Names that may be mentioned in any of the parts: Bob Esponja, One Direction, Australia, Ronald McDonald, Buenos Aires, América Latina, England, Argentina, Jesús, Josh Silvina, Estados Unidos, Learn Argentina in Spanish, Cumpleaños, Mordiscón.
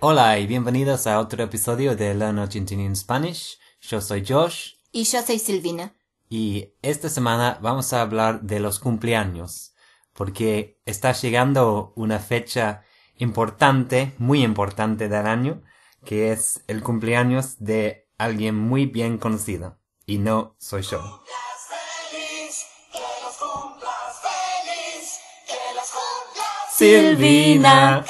Hola y bienvenidos a otro episodio de Learn Argentina in Spanish. Yo soy Josh. Y yo soy Silvina. Y esta semana vamos a hablar de los cumpleaños, porque está llegando una fecha importante, muy importante del año, que es el cumpleaños de alguien muy bien conocido. Y no soy yo. Silvina. ¡Que los cumplas feliz! Yeah.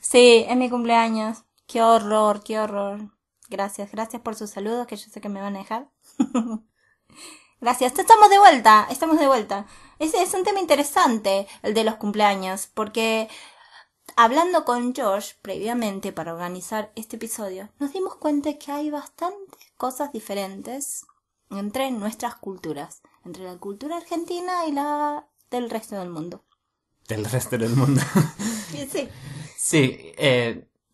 Sí, es mi cumpleaños. ¡Qué horror, qué horror! Gracias por sus saludos, que yo sé que me van a dejar. Gracias, estamos de vuelta. Es un tema interesante, el de los cumpleaños, porque hablando con Josh previamente para organizar este episodio, nos dimos cuenta que hay bastantes cosas diferentes entre nuestras culturas, entre la cultura argentina y la del resto del mundo. Del resto del mundo. Sí.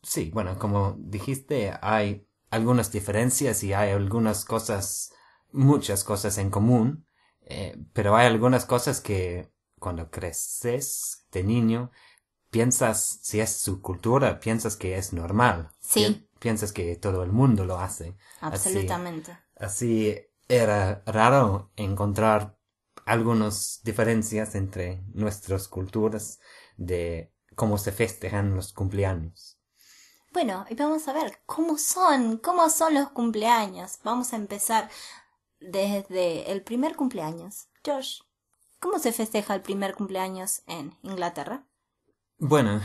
Sí, bueno, como dijiste, hay algunas diferencias y hay algunas cosas, muchas cosas en común, pero hay algunas cosas que cuando creces de niño piensas, si es su cultura, piensas que es normal. Sí. Piensas que todo el mundo lo hace. Absolutamente. Así era raro encontrar algunas diferencias entre nuestras culturas de cómo se festejan los cumpleaños. Bueno, y vamos a ver cómo son los cumpleaños. Vamos a empezar desde el primer cumpleaños. Josh, ¿cómo se festeja el primer cumpleaños en Inglaterra? Bueno,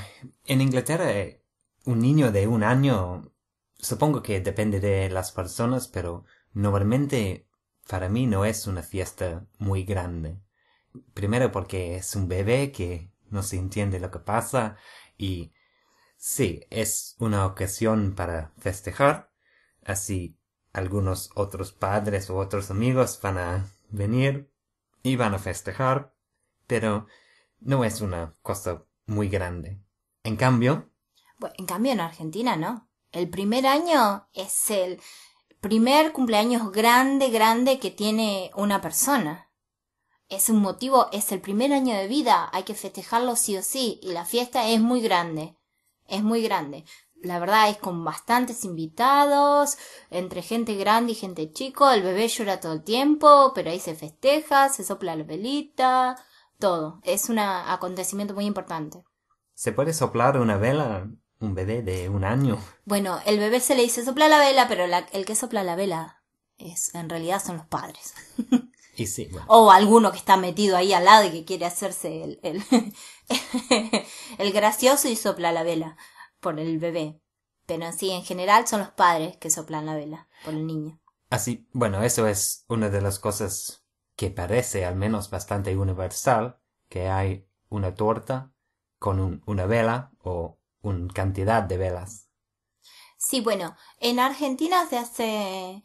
en Inglaterra un niño de 1 año, supongo que depende de las personas, pero normalmente para mí no es una fiesta muy grande. Primero porque es un bebé que no se entiende lo que pasa y sí, es una ocasión para festejar. Así algunos otros padres o otros amigos van a venir y van a festejar, pero no es una cosa muy grande. En cambio en Argentina no. El primer año es el primer cumpleaños grande que tiene una persona. Es un motivo, es el primer año de vida, hay que festejarlo sí o sí, y la fiesta es muy grande. Es muy grande. La verdad es con bastantes invitados, entre gente grande y gente chico, el bebé llora todo el tiempo, pero ahí se festeja, se sopla la velita, todo. Es un acontecimiento muy importante. ¿Se puede soplar una vela? ¿Un bebé de 1 año? Bueno, el bebé se le dice sopla la vela, pero el que sopla la vela en realidad son los padres. Y sí, bueno. O alguno que está metido ahí al lado y que quiere hacerse el gracioso y sopla la vela por el bebé. Pero sí, en general son los padres que soplan la vela por el niño. Así, bueno, eso es una de las cosas que parece al menos bastante universal, que hay una torta con una vela o una cantidad de velas. Sí, bueno, en Argentina se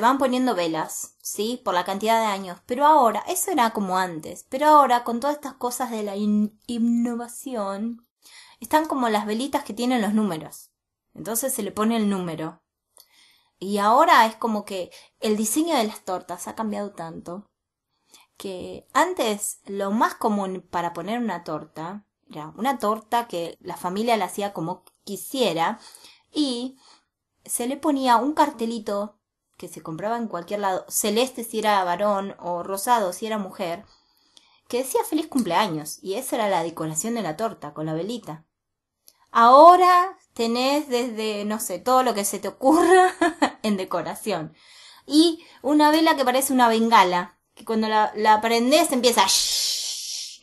van poniendo velas, ¿sí? Por la cantidad de años. Pero ahora, eso era como antes, pero ahora con todas estas cosas de la innovación, están como las velitas que tienen los números. Entonces se le pone el número. Y ahora es como que el diseño de las tortas ha cambiado tanto que antes lo más común para poner una torta era una torta que la familia la hacía como quisiera y se le ponía un cartelito que se compraba en cualquier lado, celeste si era varón o rosado si era mujer, que decía feliz cumpleaños, y esa era la decoración de la torta con la velita. Ahora tenés desde, no sé, todo lo que se te ocurra en decoración. Y una vela que parece una bengala, que cuando la prendés empieza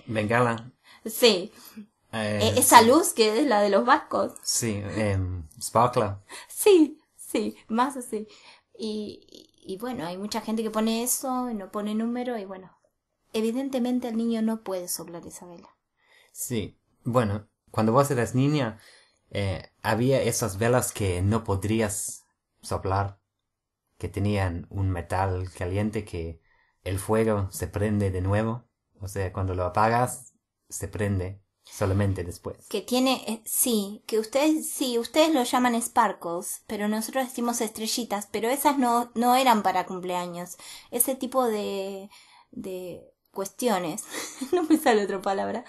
bengala. Sí. Esa luz que es la de los vascos. Sí, sparkler. Sí, más así. Y bueno, hay mucha gente que pone eso y no pone número y bueno, evidentemente el niño no puede soplar esa vela. Sí, bueno, cuando vos eras niña había esas velas que no podrías soplar, que tenían un metal caliente que el fuego se prende de nuevo, o sea, cuando lo apagas se prende solamente después. Que tiene, ustedes lo llaman sparkles, pero nosotros decimos estrellitas, pero esas no eran para cumpleaños. Ese tipo de cuestiones, no me sale otra palabra,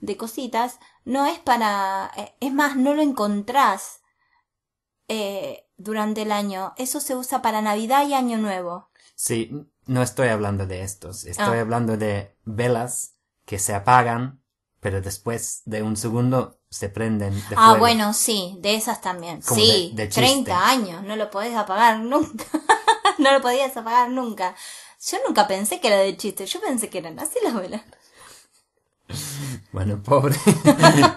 de cositas, no es para... Es más, no lo encontrás durante el año. Eso se usa para Navidad y Año Nuevo. Sí, no estoy hablando de estos. Estoy hablando de velas que se apagan, pero después de un segundo se prenden de fuego. Bueno, sí, de esas también. Como sí, de 30 años, no lo podés apagar nunca. No lo podías apagar nunca. Yo nunca pensé que era de chiste, yo pensé que eran así las velas. Bueno, pobre,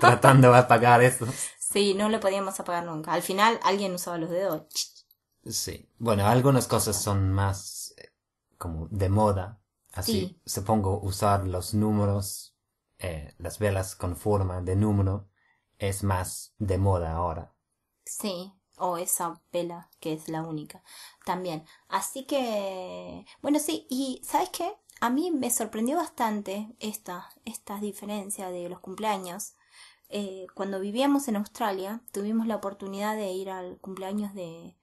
tratando de apagar eso. Sí, no lo podíamos apagar nunca. Al final, alguien usaba los dedos. Sí, bueno, algunas cosas son más como de moda. Así, sí. Supongo usar los números, las velas con forma de número, es más de moda ahora. Sí. O esa vela que es la única también. Así que, bueno, sí, y ¿sabes qué? A mí me sorprendió bastante esta diferencia de los cumpleaños. Cuando vivíamos en Australia, tuvimos la oportunidad de ir al cumpleaños de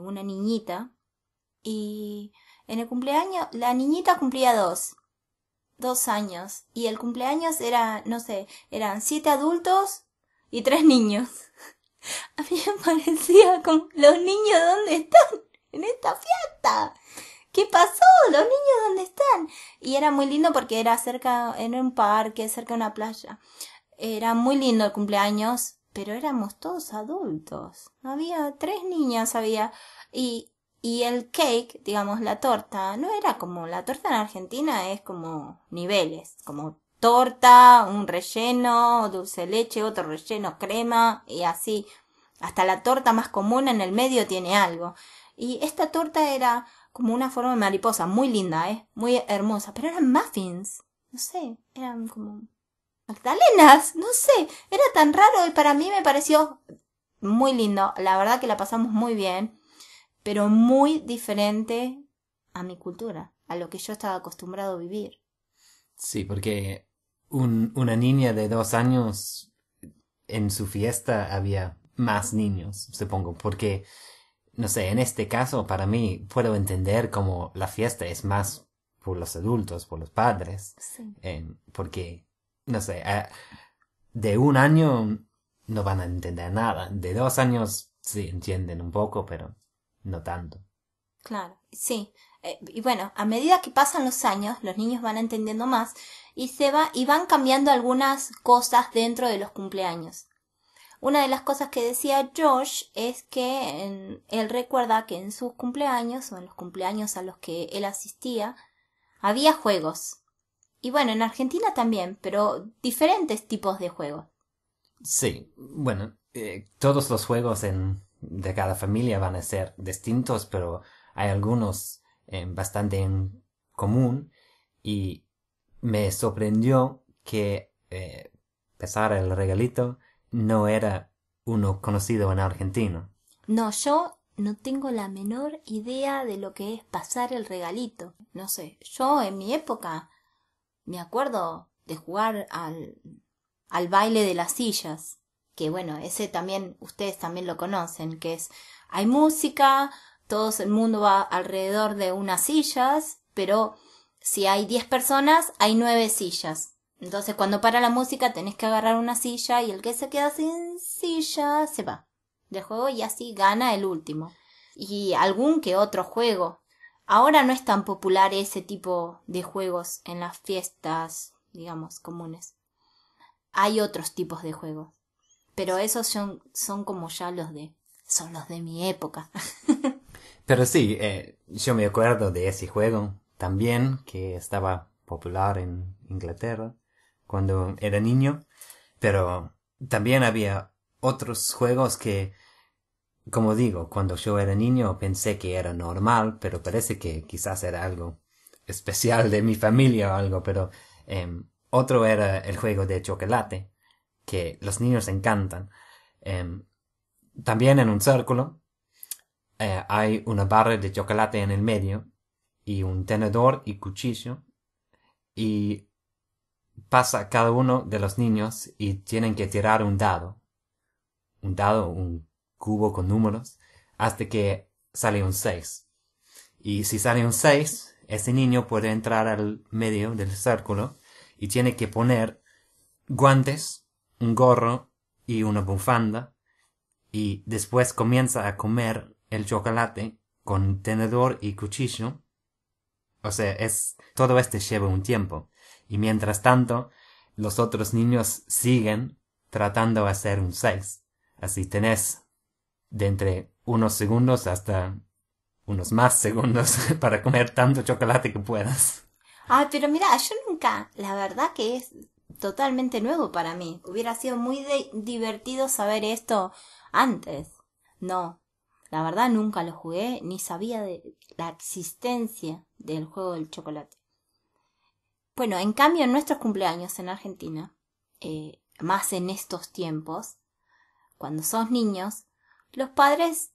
una niñita. Y en el cumpleaños, la niñita cumplía 2 años. Y el cumpleaños era, no sé, eran 7 adultos y 3 niños. A mí me parecía con los niños, ¿dónde están? En esta fiesta. ¿Qué pasó? ¿Los niños dónde están? Y era muy lindo porque era cerca, en un parque, cerca de una playa. Era muy lindo el cumpleaños, pero éramos todos adultos. Había 3 niñas, había. Y el cake, digamos, la torta, no era como, la torta en Argentina es como niveles, como torta, un relleno, dulce de leche, otro relleno, crema y así. Hasta la torta más común en el medio tiene algo. Y esta torta era como una forma de mariposa, muy linda, muy hermosa. Pero eran muffins, no sé, eran como magdalenas, no sé. Era tan raro y para mí me pareció muy lindo. La verdad que la pasamos muy bien, pero muy diferente a mi cultura, a lo que yo estaba acostumbrado a vivir. Sí, porque una niña de 2 años en su fiesta había más niños, supongo, porque, no sé, en este caso para mí puedo entender como la fiesta es más por los adultos, por los padres, sí. Porque, no sé, de un año no van a entender nada, de 2 años sí entienden un poco, pero no tanto. Claro, sí. Y bueno, a medida que pasan los años, los niños van entendiendo más y van cambiando algunas cosas dentro de los cumpleaños. Una de las cosas que decía Josh es que él recuerda que en sus cumpleaños o en los cumpleaños a los que él asistía, había juegos. Y bueno, en Argentina también, pero diferentes tipos de juegos. Sí, bueno, todos los juegos de cada familia van a ser distintos, pero hay algunos bastante en común, y me sorprendió que pesar el regalito no era uno conocido en Argentina. No, yo no tengo la menor idea de lo que es pasar el regalito. No sé, yo en mi época me acuerdo de jugar al baile de las sillas, que bueno, ese también, ustedes también lo conocen, que es, hay música, todo el mundo va alrededor de unas sillas, pero si hay 10 personas, hay 9 sillas. Entonces, cuando para la música, tenés que agarrar una silla y el que se queda sin silla se va del juego y así gana el último. Y algún que otro juego. Ahora no es tan popular ese tipo de juegos en las fiestas, digamos, comunes. Hay otros tipos de juegos, pero esos son como ya son los de mi época. Pero sí, yo me acuerdo de ese juego también, que estaba popular en Inglaterra cuando era niño. Pero también había otros juegos que, como digo, cuando yo era niño pensé que era normal, pero parece que quizás era algo especial de mi familia o algo. Pero otro era el juego de chocolate, que los niños encantan. También en un círculo. Hay una barra de chocolate en el medio y un tenedor y cuchillo, y pasa cada uno de los niños y tienen que tirar un cubo con números, hasta que sale un 6, y si sale un 6 Este niño puede entrar al medio del círculo y tiene que poner guantes, un gorro y una bufanda, y después comienza a comer el chocolate con tenedor y cuchillo. O sea, todo esto lleva un tiempo. Y mientras tanto, los otros niños siguen tratando de hacer un 6. Así tenés de entre unos segundos hasta unos más segundos para comer tanto chocolate que puedas. Ah, pero mira, yo nunca, la verdad que es totalmente nuevo para mí. Hubiera sido muy divertido saber esto antes. No, la verdad nunca lo jugué, ni sabía de la existencia del juego del chocolate. Bueno, en cambio en nuestros cumpleaños en Argentina, más en estos tiempos, cuando sos niños, los padres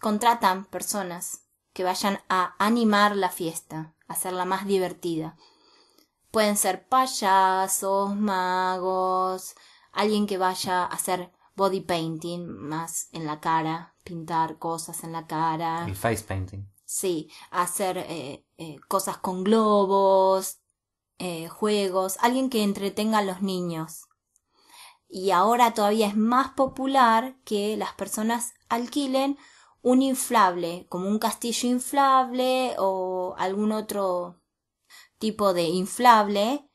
contratan personas que vayan a animar la fiesta, hacerla más divertida. Pueden ser payasos, magos, alguien que vaya a hacer body painting, más en la cara, pintar cosas en la cara. El face painting. Sí, hacer cosas con globos, juegos, alguien que entretenga a los niños. Y ahora todavía es más popular que las personas alquilen un inflable, como un castillo inflable o algún otro tipo de inflable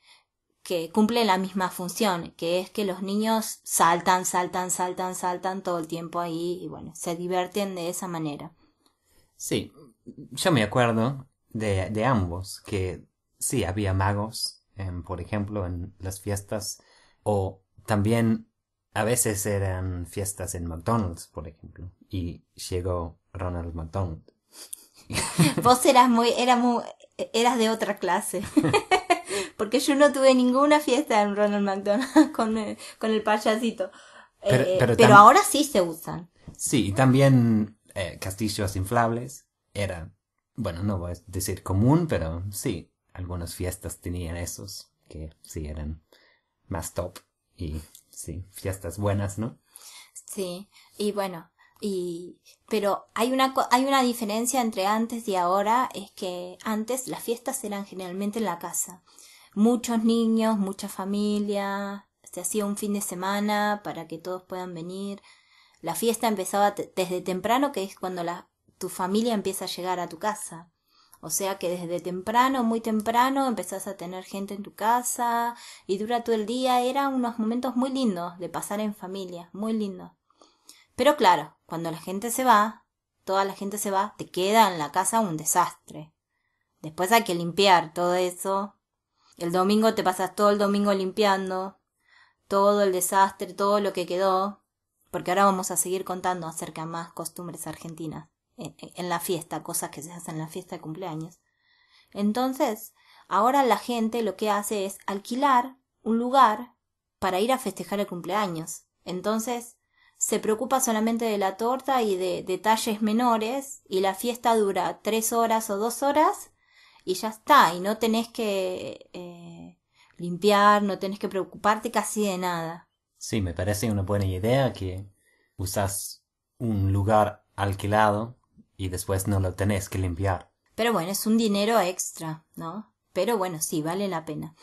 que cumple la misma función, que es que los niños saltan todo el tiempo ahí y bueno, se divierten de esa manera. Sí, yo me acuerdo de ambos, que sí, había magos, por ejemplo, en las fiestas, o también a veces eran fiestas en McDonald's, por ejemplo, y llegó Ronald McDonald. Vos eras de otra clase, porque yo no tuve ninguna fiesta en Ronald McDonald con el payasito, pero ahora sí se usan. Sí, y también castillos inflables, era, bueno, no voy a decir común, pero sí, algunas fiestas tenían esos, que sí eran más top. Y sí, fiestas buenas, ¿no? Sí, y bueno, pero hay una diferencia entre antes y ahora, es que antes las fiestas eran generalmente en la casa. Muchos niños, mucha familia, se hacía un fin de semana para que todos puedan venir. La fiesta empezaba desde temprano, que es cuando tu familia empieza a llegar a tu casa. O sea que desde temprano, muy temprano, empezás a tener gente en tu casa y dura todo el día. Eran unos momentos muy lindos de pasar en familia, muy lindos. Pero claro, cuando la gente se va, toda la gente se va, te queda en la casa un desastre. Después hay que limpiar todo eso. El domingo te pasas todo el domingo limpiando todo el desastre, todo lo que quedó. Porque ahora vamos a seguir contando acerca de más costumbres argentinas en la fiesta, cosas que se hacen en la fiesta de cumpleaños. Entonces, ahora la gente lo que hace es alquilar un lugar para ir a festejar el cumpleaños. Entonces, se preocupa solamente de la torta y de detalles menores, y la fiesta dura 3 horas o 2 horas, y ya está, y no tenés que limpiar, no tenés que preocuparte casi de nada. Sí, me parece una buena idea que usás un lugar alquilado, y después no lo tenés que limpiar. Pero bueno, es un dinero extra, ¿no? Pero bueno, sí, vale la pena.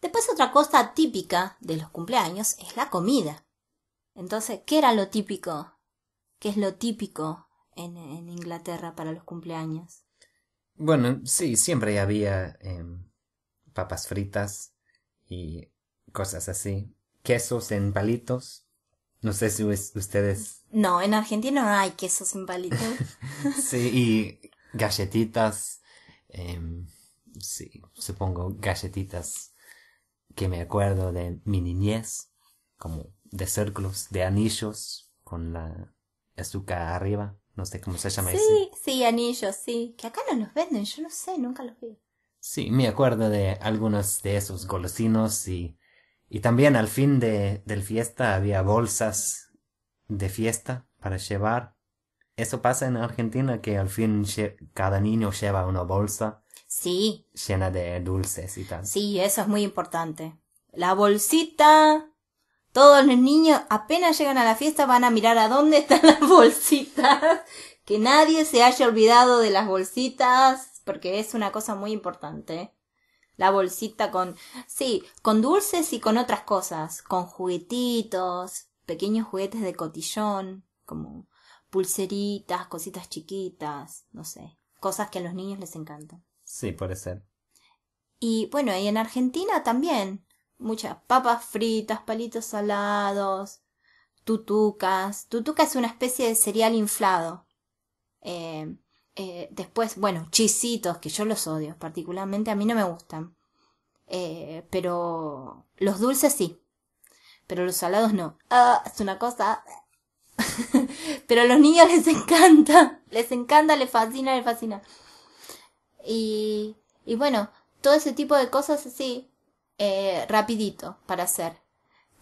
Después otra cosa típica de los cumpleaños es la comida. Entonces, ¿qué era lo típico? ¿Qué es lo típico en Inglaterra para los cumpleaños? Bueno, sí, siempre había papas fritas y cosas así. Quesos en palitos. No sé si ustedes... No, en Argentina no hay quesos en palitos. Sí, y galletitas. Sí, supongo galletitas que me acuerdo de mi niñez. Como de círculos, de anillos con la azúcar arriba. No sé cómo se llama eso. Sí, ese. Sí, anillos, sí. Que acá no los venden, yo no sé, nunca los vi. Sí, me acuerdo de algunos de esos golosinos y también al fin del fiesta había bolsas de fiesta para llevar. Eso pasa en Argentina, que al fin cada niño lleva una bolsa, sí, llena de dulces y tal. Sí, eso es muy importante. La bolsita. Todos los niños apenas llegan a la fiesta van a mirar a dónde están las bolsitas. Que nadie se haya olvidado de las bolsitas. porque es una cosa muy importante. La bolsita con, sí, con dulces y con otras cosas, con juguetitos, pequeños juguetes de cotillón, como pulseritas, cositas chiquitas, no sé, cosas que a los niños les encantan. Sí, puede ser. Y bueno, y en Argentina también, muchas papas fritas, palitos salados, tutucas. Tutuca es una especie de cereal inflado. Después, bueno, chisitos, que yo los odio, particularmente a mí no me gustan. Pero los dulces sí, pero los salados no. Es una cosa... pero a los niños les encanta, les fascina. Y bueno, todo ese tipo de cosas así, rapidito para hacer.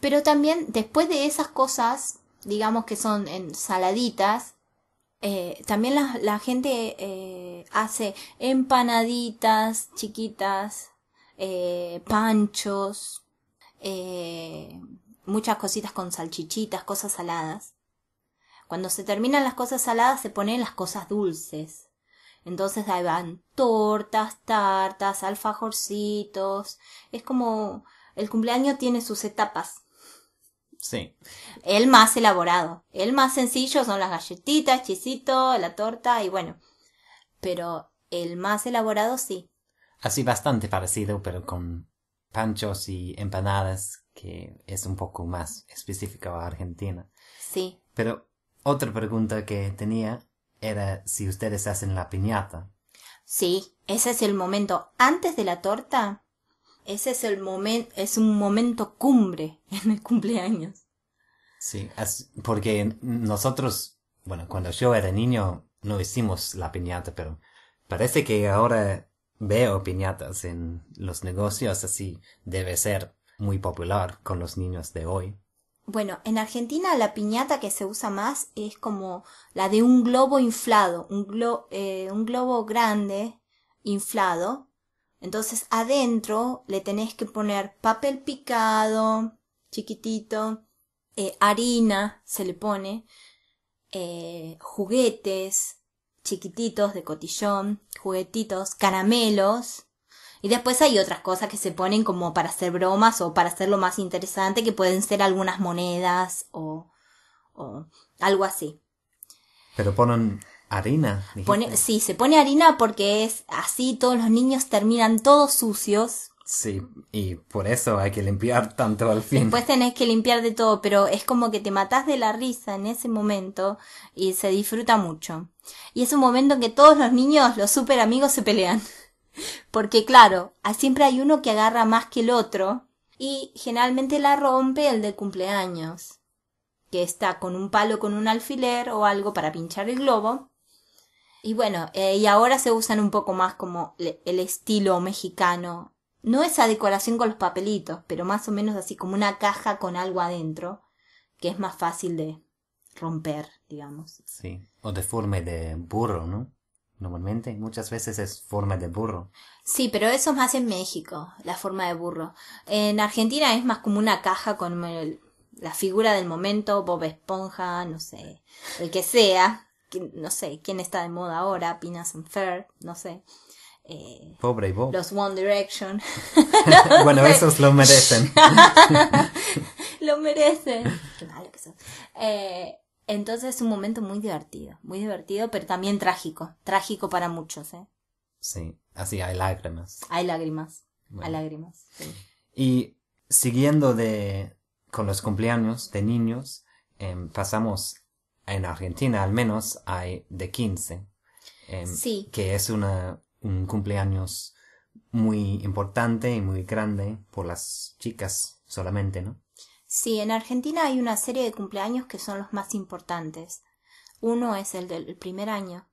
Pero también después de esas cosas, digamos que son ensaladitas, también la gente hace empanaditas chiquitas, panchos, muchas cositas con salchichitas, cosas saladas. Cuando se terminan las cosas saladas se ponen las cosas dulces. Entonces ahí van tortas, tartas, alfajorcitos. Es como el cumpleaños tiene sus etapas. Sí. El más elaborado, el más sencillo son las galletitas, chisito, la torta y bueno. Pero el más elaborado sí. Así bastante parecido, pero con panchos y empanadas, que es un poco más específico a Argentina. Sí. Pero otra pregunta que tenía era si ustedes hacen la piñata. Sí, ese es el momento antes de la torta. Ese es el momento, es un momento cumbre en el cumpleaños. Sí, porque nosotros, bueno, cuando yo era niño no hicimos la piñata, pero parece que ahora veo piñatas en los negocios, así debe ser muy popular con los niños de hoy. Bueno, en Argentina la piñata que se usa más es como la de un globo inflado, un globo grande inflado. Entonces adentro le tenés que poner papel picado, chiquitito, harina se le pone, juguetes chiquititos de cotillón, juguetitos, caramelos. Y después hay otras cosas que se ponen como para hacer bromas o para hacerlo más interesante, que pueden ser algunas monedas o algo así. Pero ponen harina. Sí, se pone harina porque es así, todos los niños terminan todos sucios. Sí, y por eso hay que limpiar tanto al fin. Después tenés que limpiar de todo, pero es como que te matás de la risa en ese momento y se disfruta mucho. Y es un momento en que todos los niños, los super amigos, se pelean. Porque claro, siempre hay uno que agarra más que el otro y generalmente la rompe el de cumpleaños, que está con un palo, con un alfiler o algo para pinchar el globo. Y bueno, y ahora se usan un poco más como el estilo mexicano, no esa decoración con los papelitos, pero más o menos así como una caja con algo adentro, que es más fácil de romper, digamos. Sí, o de forma de burro, ¿no? Normalmente, muchas veces es forma de burro. Sí, pero eso es más en México, la forma de burro. En Argentina es más como una caja con la figura del momento, Bob Esponja, no sé, el que sea, no sé, quién está de moda ahora, Pinas and Fair, no sé. Pobre Bob. Los One Direction. No, bueno, esos lo merecen. Lo merecen. Qué malo que son. Entonces es un momento muy divertido, pero también trágico. Trágico para muchos, ¿eh? Sí, así hay lágrimas. Hay lágrimas, bueno. Hay lágrimas, sí. Y siguiendo con los cumpleaños de niños, pasamos, en Argentina al menos, hay de 15. Sí. Que es un cumpleaños muy importante y muy grande por las chicas solamente, ¿no? Sí, en Argentina hay una serie de cumpleaños que son los más importantes. Uno es el del primer año,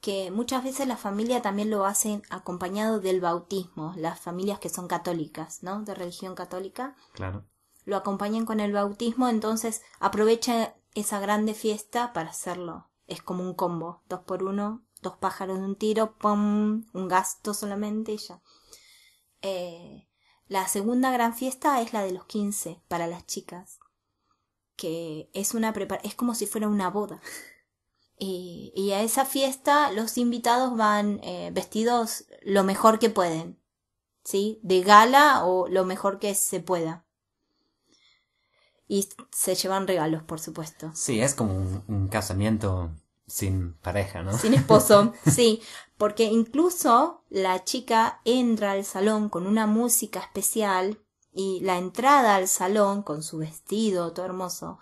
que muchas veces la familia también lo hacen acompañado del bautismo, las familias que son católicas, ¿no? De religión católica. Claro. Lo acompañan con el bautismo, entonces aprovechan esa grande fiesta para hacerlo. Es como un combo, 2 por 1, 2 pájaros de un tiro, ¡pum! Un gasto solamente y ya. La segunda gran fiesta es la de los 15 para las chicas, que es como si fuera una boda. Y a esa fiesta los invitados van vestidos lo mejor que pueden, ¿sí? De gala o lo mejor que se pueda. Y se llevan regalos, por supuesto. Sí, es como un casamiento sin pareja, ¿no? Sin esposo, sí. Porque incluso la chica entra al salón con una música especial y la entrada al salón con su vestido todo hermoso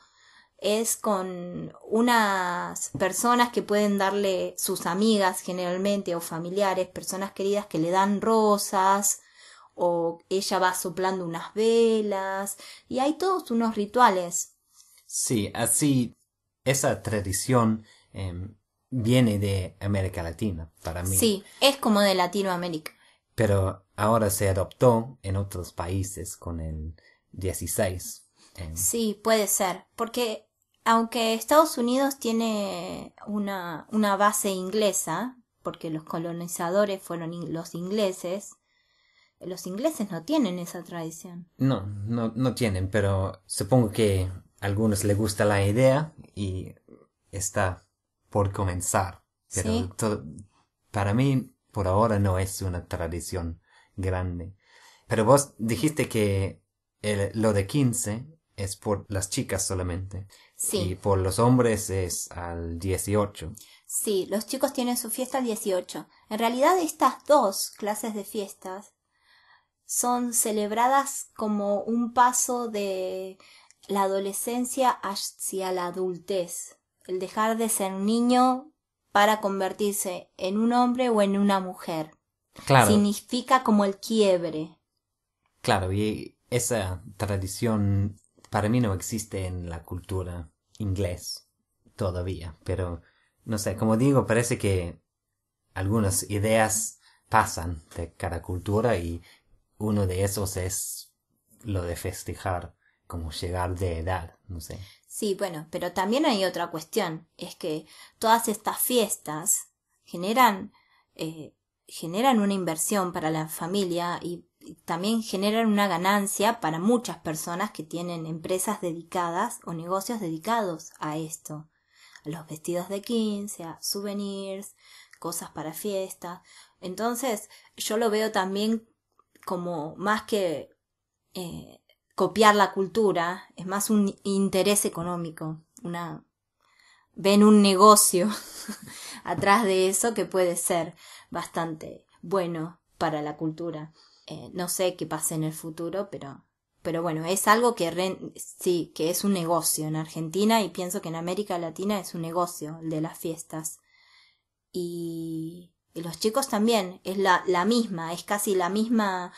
es con unas personas que pueden darle sus amigas generalmente o familiares, personas queridas que le dan rosas, o ella va soplando unas velas y hay todos unos rituales. Sí, así esa tradición viene de América Latina para mí. Sí, es como de Latinoamérica. Pero ahora se adoptó en otros países con el 16. Sí, puede ser, porque aunque Estados Unidos tiene una base inglesa, porque los colonizadores fueron los ingleses, no tienen esa tradición. No tienen, pero supongo que a algunos les gusta la idea y está por comenzar. Pero ¿sí? Para mí, por ahora, no es una tradición grande. Pero vos dijiste que lo de 15 es por las chicas solamente. Sí. Y por los hombres es al 18. Sí, los chicos tienen su fiesta al 18. En realidad, estas dos clases de fiestas son celebradas como un paso de la adolescencia hacia la adultez, el dejar de ser niño para convertirse en un hombre o en una mujer. Claro. Significa como el quiebre. Claro, y esa tradición para mí no existe en la cultura inglés todavía, pero no sé, como digo, parece que algunas ideas pasan de cada cultura y uno de esos es lo de festejar, como llegar de edad, no sé. Sí, bueno, pero también hay otra cuestión, es que todas estas fiestas generan una inversión para la familia y también generan una ganancia para muchas personas que tienen empresas dedicadas o negocios dedicados a esto, a los vestidos de 15, a souvenirs, cosas para fiestas. Entonces, yo lo veo también como más que copiar la cultura, es más un interés económico, ven un negocio atrás de eso que puede ser bastante bueno para la cultura. No sé qué pase en el futuro, pero bueno, es algo que sí, que es un negocio en Argentina y pienso que en América Latina es un negocio el de las fiestas. Y los chicos también, es la misma, es casi la misma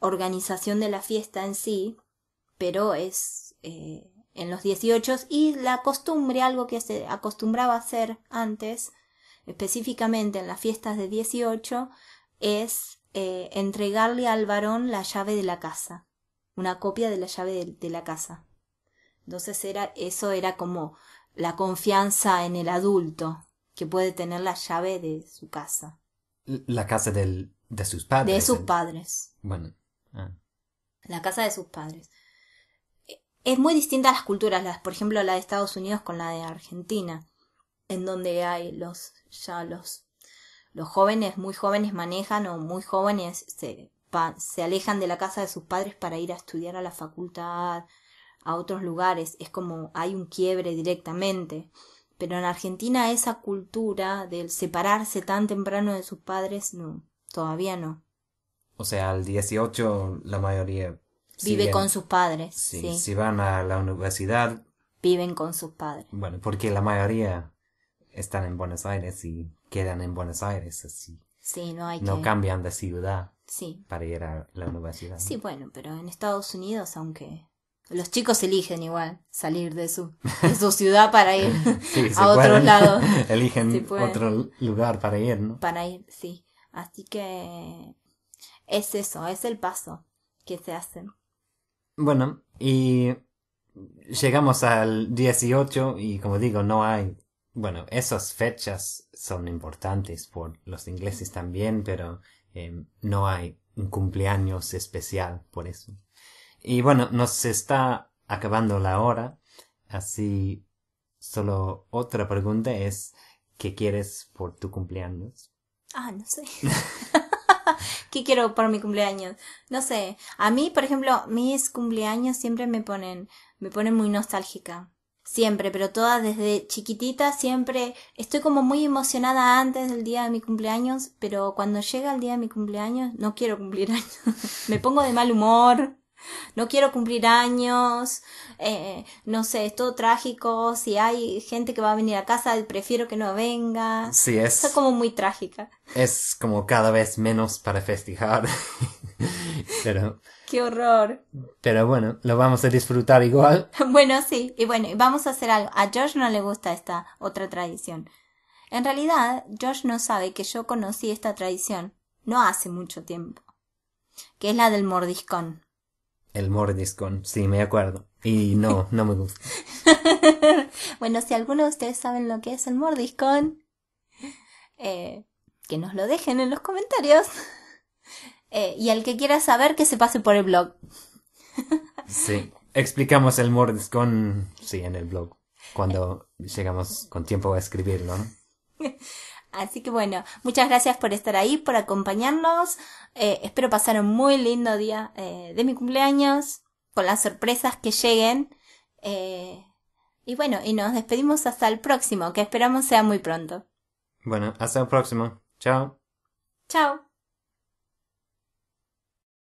organización de la fiesta en sí, pero es en los 18 y la costumbre, algo que se acostumbraba a hacer antes, específicamente en las fiestas de 18, es entregarle al varón la llave de la casa, una copia de la llave de la casa. Entonces eso era como la confianza en el adulto, que puede tener la llave de su casa. La casa de sus padres. De sus padres. Bueno. Ah. La casa de sus padres. Es muy distinta a las culturas, por ejemplo, la de Estados Unidos con la de Argentina, en donde hay los jóvenes, muy jóvenes manejan o muy jóvenes se alejan de la casa de sus padres para ir a estudiar a la facultad, a otros lugares. Es como hay un quiebre directamente. Pero en Argentina esa cultura del separarse tan temprano de sus padres, no, todavía no. O sea, al 18 la mayoría vive con sus padres. Sí. Si van a la universidad, viven con sus padres. Bueno, porque la mayoría están en Buenos Aires y quedan en Buenos Aires, así. Sí, no cambian de ciudad para ir a la universidad. Sí, bueno, pero en Estados Unidos, aunque los chicos eligen igual salir de su ciudad para ir a otro lado. Eligen otro lugar para ir, ¿no? Para ir, sí. Así que es eso, es el paso que se hace. Bueno, y llegamos al 18 y como digo, no hay... Bueno, esas fechas son importantes por los ingleses también, pero no hay un cumpleaños especial por eso. Y bueno, nos está acabando la hora, así Solo otra pregunta es, ¿qué quieres por tu cumpleaños? Ah, no sé. ¿Qué quiero para mi cumpleaños? No sé. A mí, por ejemplo, mis cumpleaños siempre me ponen muy nostálgica. Siempre, pero todas desde chiquitita, siempre estoy como muy emocionada antes del día de mi cumpleaños, pero cuando llega el día de mi cumpleaños no quiero cumplir años. Me pongo de mal humor, no quiero cumplir años, no sé, es todo trágico. Si hay gente que va a venir a casa, prefiero que no venga. Sí, es... Eso es como muy trágica. Es como cada vez menos para festejar. Pero... ¡Qué horror! Pero bueno, lo vamos a disfrutar igual. Bueno, sí. Y bueno, vamos a hacer algo. A Josh no le gusta esta otra tradición. En realidad, Josh no sabe que yo conocí esta tradición no hace mucho tiempo. Que es la del mordiscón. El mordiscón, sí, me acuerdo. Y no me gusta. Bueno, si alguno de ustedes saben lo que es el mordiscón, que nos lo dejen en los comentarios. Y el que quiera saber, que se pase por el blog. Sí, explicamos el mordiscón, sí, en el blog, cuando llegamos con tiempo a escribirlo, ¿no? Así que bueno, muchas gracias por estar ahí, por acompañarnos. Espero pasar un muy lindo día de mi cumpleaños, con las sorpresas que lleguen. Y bueno, y nos despedimos hasta el próximo, que esperamos sea muy pronto. Bueno, hasta el próximo. Chao. Chao.